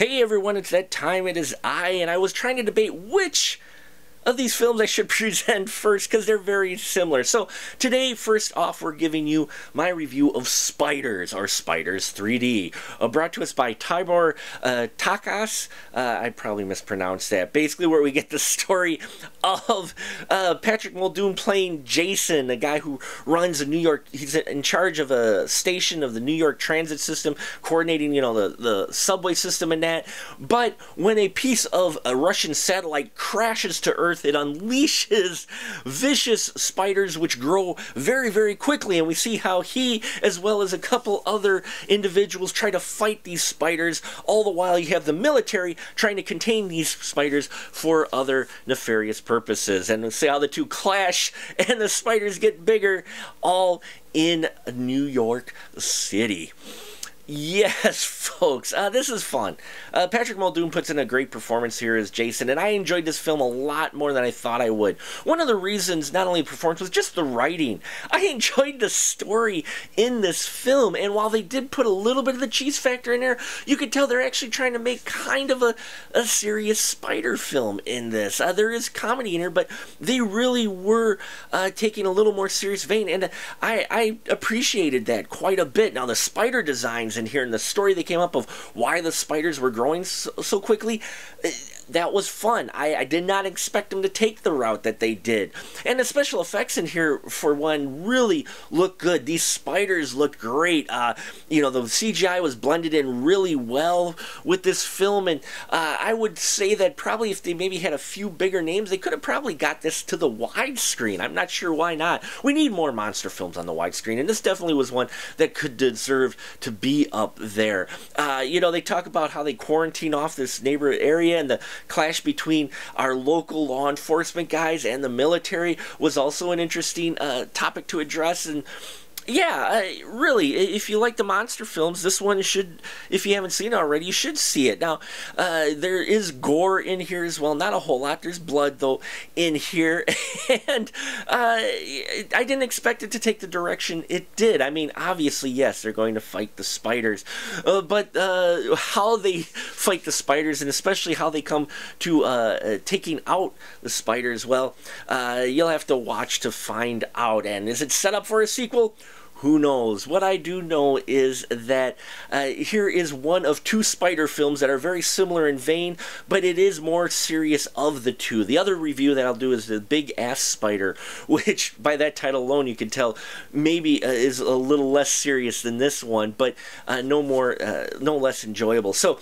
Hey everyone, it's that time, it is I, and I was trying to debate which of these films I should present first because they're very similar. So today, first off, we're giving you my review of Spiders, or Spiders 3D, brought to us by Tibor Takas. I probably mispronounced that. Basically where we get the story of Patrick Muldoon playing Jason, a guy who runs a New York, he's in charge of a station of the New York transit system, coordinating, you know, the subway system and that. But when a piece of a Russian satellite crashes to Earth, it unleashes vicious spiders which grow very, very quickly, and we see how he, as well as a couple other individuals, try to fight these spiders. All the while, you have the military trying to contain these spiders for other nefarious purposes. And we see how the two clash, and the spiders get bigger, all in New York City. Yes, folks, this is fun. Patrick Muldoon puts in a great performance here as Jason, and I enjoyed this film a lot more than I thought I would. One of the reasons, not only performance, was just the writing. I enjoyed the story in this film, and while they did put a little bit of the cheese factor in there, you could tell they're actually trying to make kind of a serious spider film in this. There is comedy in here, but they really were taking a little more serious vein, and I appreciated that quite a bit. Now, the spider designs in here, and the story they came up of why the spiders were growing so quickly, that was fun. I did not expect them to take the route that they did. And the special effects in here, for one, really look good. These spiders looked great. You know, the CGI was blended in really well with this film, and I would say that probably if they maybe had a few bigger names, they could have probably got this to the widescreen. I'm not sure why not. We need more monster films on the widescreen, and this definitely was one that could deserve to be up there. You know, they talk about how they quarantine off this neighborhood area, and the clash between our local law enforcement guys and the military was also an interesting topic to address. And yeah, really, if you like the monster films, this one should, if you haven't seen it already, you should see it. Now, there is gore in here as well. Not a whole lot. There's blood, though, in here. And I didn't expect it to take the direction it did. I mean, obviously, yes, they're going to fight the spiders. But how they fight the spiders, and especially how they come to taking out the spiders, well, you'll have to watch to find out. And is it set up for a sequel? Who knows? What I do know is that here is one of two spider films that are very similar in vein, but it is more serious of the two. The other review that I'll do is the Big Ass Spider, which by that title alone you can tell maybe is a little less serious than this one, but no less enjoyable. So,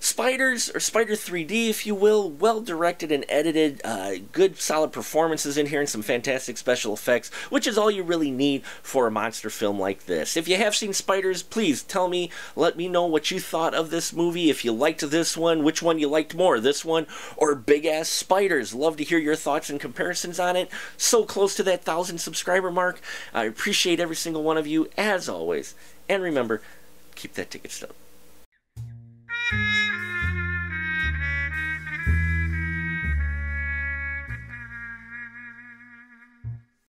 Spiders, or Spider 3D, if you will, well directed and edited, good solid performances in here, and some fantastic special effects, which is all you really need for a monster film like this. If you have seen Spiders, please tell me, let me know what you thought of this movie, if you liked this one, which one you liked more, this one or Big Ass Spiders. Love to hear your thoughts and comparisons on it. So close to that 1,000 subscriber mark. I appreciate every single one of you, as always. And remember, keep that ticket stub.